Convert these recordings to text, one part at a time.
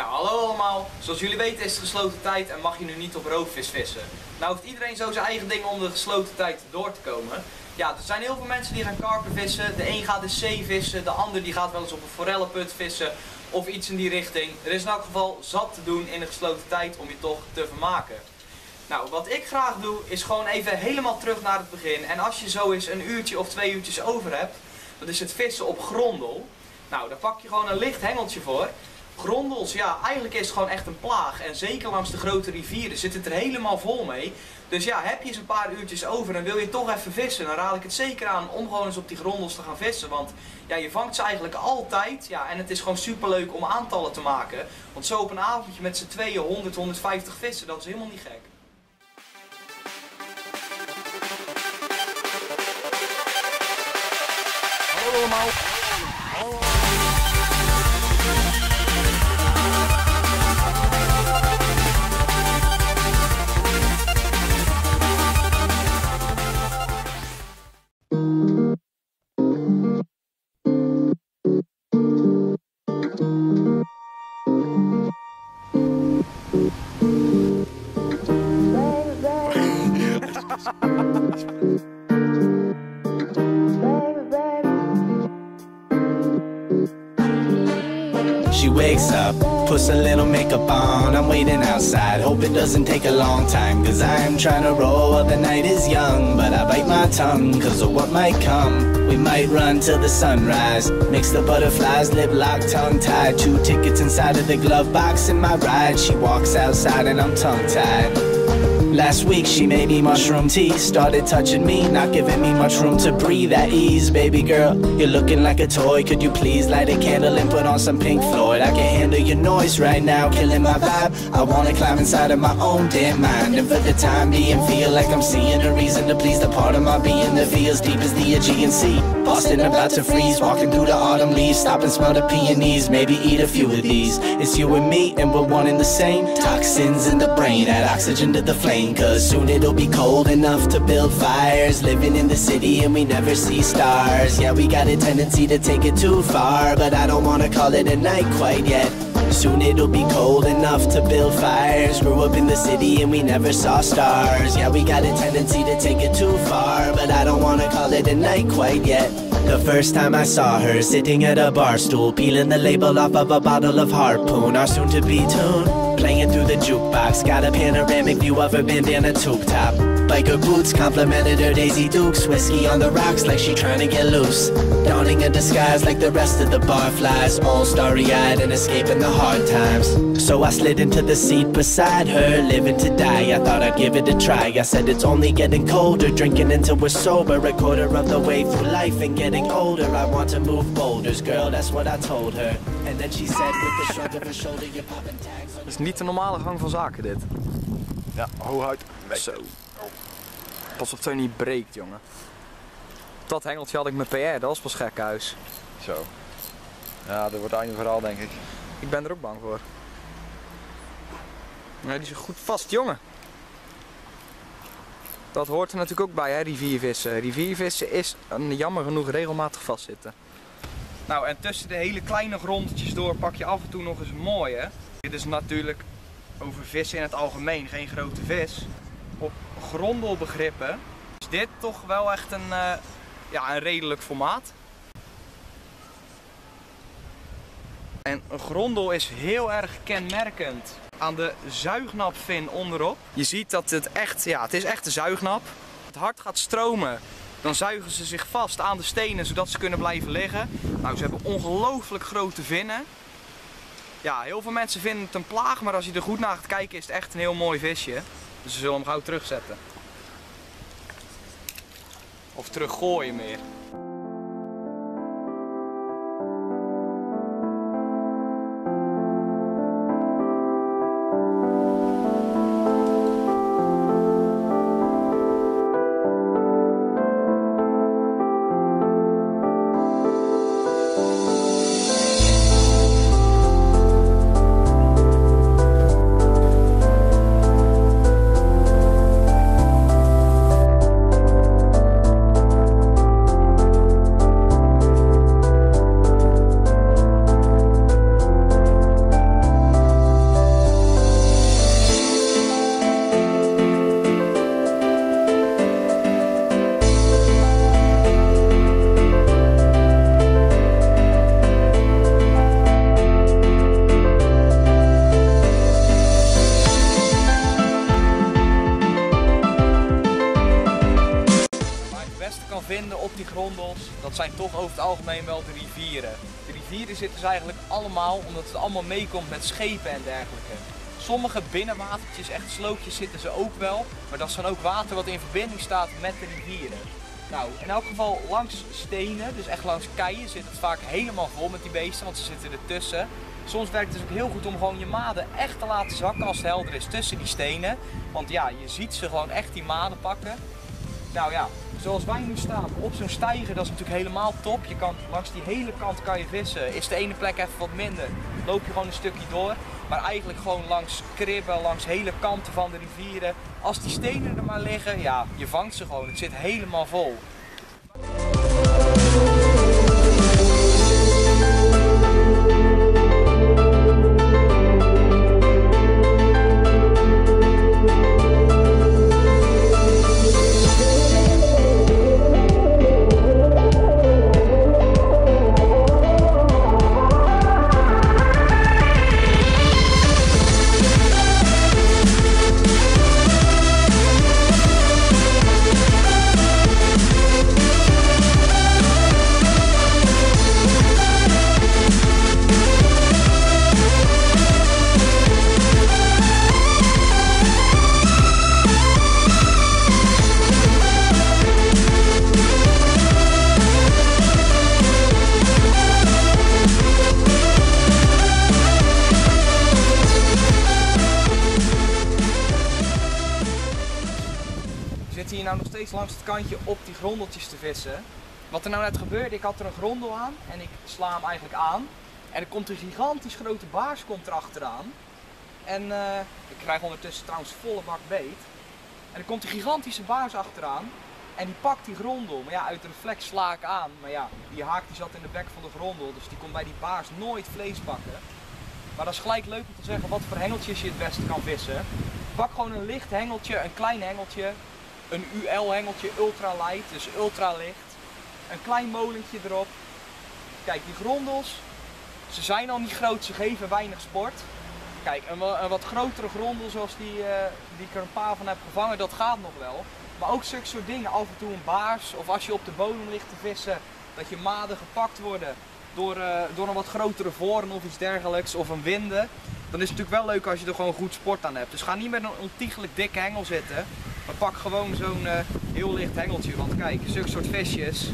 Nou, hallo allemaal. Zoals jullie weten is het gesloten tijd en mag je nu niet op roofvis vissen. Nou heeft iedereen zo zijn eigen ding om de gesloten tijd door te komen. Ja, er zijn heel veel mensen die gaan karpen vissen. De een gaat de zee vissen, de ander die gaat wel eens op een forellenput vissen of iets in die richting. Er is in elk geval zat te doen in de gesloten tijd om je toch te vermaken. Nou, wat ik graag doe is gewoon even helemaal terug naar het begin. En als je zo eens een uurtje of 2 uurtjes over hebt, dat is het vissen op grondel. Nou, daar pak je gewoon een licht hengeltje voor. Grondels, ja, eigenlijk is het gewoon echt een plaag. En zeker langs de grote rivieren zit het er helemaal vol mee. Dus ja, heb je eens een paar uurtjes over en wil je toch even vissen, dan raad ik het zeker aan om gewoon eens op die grondels te gaan vissen. Want ja, je vangt ze eigenlijk altijd. Ja, en het is gewoon superleuk om aantallen te maken. Want zo op een avondje met z'n tweeën 100, 150 vissen, dat is helemaal niet gek. Hallo allemaal. She wakes up, puts a little makeup on. I'm waiting outside, hope it doesn't take a long time, cause I'm trying to roll while the night is young. But I bite my tongue, cause of what might come. We might run till the sunrise, mix the butterflies, lip lock, tongue tied. 2 tickets inside of the glove box in my ride. She walks outside and I'm tongue tied. Last week she made me mushroom tea, started touching me, not giving me much room to breathe at ease. Baby girl, you're looking like a toy, could you please light a candle and put on some Pink Floyd? I can't handle your noise right now, killing my vibe. I wanna climb inside of my own damn mind, and for the time being feel like I'm seeing a reason to please the part of my being that feels deep as the Aegean Sea. Boston about to freeze, walking through the autumn leaves, stop and smell the peonies, maybe eat a few of these. It's you and me and we're one in the same, toxins in the brain, add oxygen to the flame, cause soon it'll be cold enough to build fires. Living in the city and we never see stars. Yeah, we got a tendency to take it too far, but I don't wanna call it a night quite yet. Soon it'll be cold enough to build fires. Grew up in the city and we never saw stars. Yeah, we got a tendency to take it too far, but I don't wanna call it a night quite yet. The first time I saw her, sitting at a bar stool, peeling the label off of a bottle of Harpoon, our soon-to-be tune, playing through the jukebox, got a panoramic view of her bandana tube top. Biker boots complimented her Daisy Dukes, whiskey on the rocks like she trying to get loose, donning a disguise like the rest of the barflies, all starry-eyed and escaping the hard times. So I slid into the seat beside her, living to die, I thought I'd give it a try. I said it's only getting colder, drinking until we're sober, a quarter of the way through life and getting older, I want to move boulders, girl, that's what I told her. And then she said with the shrug of her shoulder, you're popping tags. Dat is niet de normale gang van zaken, dit. Ja, hou uit. Zo. Pas op dat je niet breekt, jongen. Dat hengeltje had ik met PR, dat was pas gekhuis. Zo. Ja, dat wordt het einde verhaal, denk ik. Ik ben er ook bang voor. Nee, die is goed vast, jongen. Dat hoort er natuurlijk ook bij, hè, riviervissen. Riviervissen is jammer genoeg regelmatig vastzitten. Nou, en tussen de hele kleine grondeltjes door pak je af en toe nog eens een mooie. Dit is natuurlijk over vissen in het algemeen, geen grote vis. Op grondelbegrippen is dit toch wel echt een redelijk formaat. En een grondel is heel erg kenmerkend aan de zuignapvin onderop. Je ziet dat het echt, ja, het is echt de zuignap. Het hard gaat stromen, dan zuigen ze zich vast aan de stenen zodat ze kunnen blijven liggen. Nou, ze hebben ongelooflijk grote vinnen. Ja, heel veel mensen vinden het een plaag, maar als je er goed naar gaat kijken is het echt een heel mooi visje. Dus ze zullen hem gauw terugzetten. Of teruggooien meer. grondels, dat zijn toch over het algemeen wel de rivieren. De rivieren zitten ze eigenlijk allemaal omdat het allemaal meekomt met schepen en dergelijke. Sommige binnenwatertjes, echt slootjes, zitten ze ook wel, maar dat is dan ook water wat in verbinding staat met de rivieren. Nou, in elk geval langs stenen, dus echt langs keien, zit het vaak helemaal vol met die beesten, want ze zitten ertussen. Soms werkt het dus ook heel goed om gewoon je maden echt te laten zakken als het helder is tussen die stenen. Want ja, je ziet ze gewoon echt die maden pakken. Nou ja, zoals wij nu staan op zo'n steiger, dat is natuurlijk helemaal top. Je kan langs die hele kant kan je vissen. Is de ene plek even wat minder, loop je gewoon een stukje door. Maar eigenlijk gewoon langs kribben, langs hele kanten van de rivieren. Als die stenen er maar liggen, ja, je vangt ze gewoon. Het zit helemaal vol. Ik zit hier nou nog steeds langs het kantje op die grondeltjes te vissen. Wat er nou net gebeurde, ik had er een grondel aan en ik sla hem eigenlijk aan. En er komt een gigantisch grote baars erachteraan. En ik krijg ondertussen trouwens volle bak beet. En er komt een gigantische baars achteraan en die pakt die grondel. Maar ja, uit de reflex sla ik aan. Maar ja, die haak die zat in de bek van de grondel, dus die kon bij die baars nooit vlees pakken. Maar dat is gelijk leuk om te zeggen wat voor hengeltjes je het beste kan vissen. Pak gewoon een licht hengeltje, een klein hengeltje. Een UL-hengeltje, ultralight, dus ultralicht. Een klein molentje erop. Kijk, die grondels, ze zijn al niet groot, ze geven weinig sport. Kijk, een wat grotere grondel zoals die ik er een paar van heb gevangen, dat gaat nog wel. Maar ook zulke soort dingen, af en toe een baars, of als je op de bodem ligt te vissen, dat je maden gepakt worden door een wat grotere vorm of iets dergelijks, of een winde. Dan is het natuurlijk wel leuk als je er gewoon goed sport aan hebt. Dus ga niet met een ontiegelijk dikke hengel zitten. Maar pak gewoon zo'n heel licht hengeltje, want kijk, zulke soort visjes,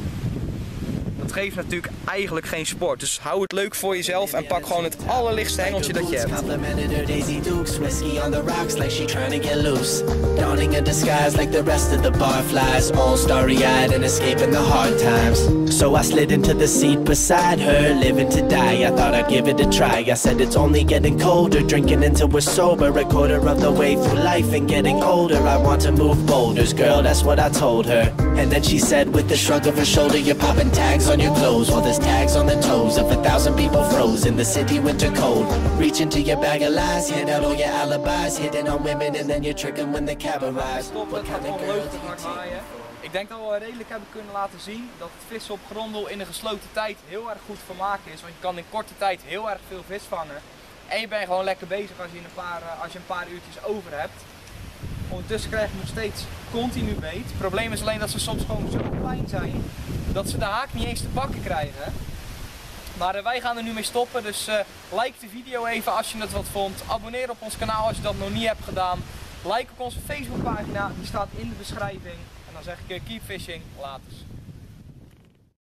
dat geeft natuurlijk eigenlijk geen sport. Dus hou het leuk voor jezelf en pak gewoon het allerlichtste hengeltje dat je hebt. Move boulders, girl, that's what I told her. And then she said with the shrug of her shoulder, you're popping tags on your clothes. Well, there's tags on the toes of 1,000 people froze in the city winter cold. Reach into your bag of lies, hit out all your alibis, hitting on women and then you're tricking when the cab arrives. What kind of girl do you take? Ik denk dat we wel redelijk hebben kunnen laten zien dat het vissen op grondel in een gesloten tijd heel erg goed vermaken is. Want je kan in korte tijd heel erg veel vis vangen. En je bent gewoon lekker bezig als je een paar uurtjes over hebt. Ondertussen krijg je nog steeds continu beet. Het probleem is alleen dat ze soms gewoon zo klein zijn dat ze de haak niet eens te pakken krijgen. Maar wij gaan er nu mee stoppen, dus like de video even als je het wat vond. Abonneer op ons kanaal als je dat nog niet hebt gedaan. Like op onze Facebookpagina, die staat in de beschrijving. En dan zeg ik keep fishing, laters.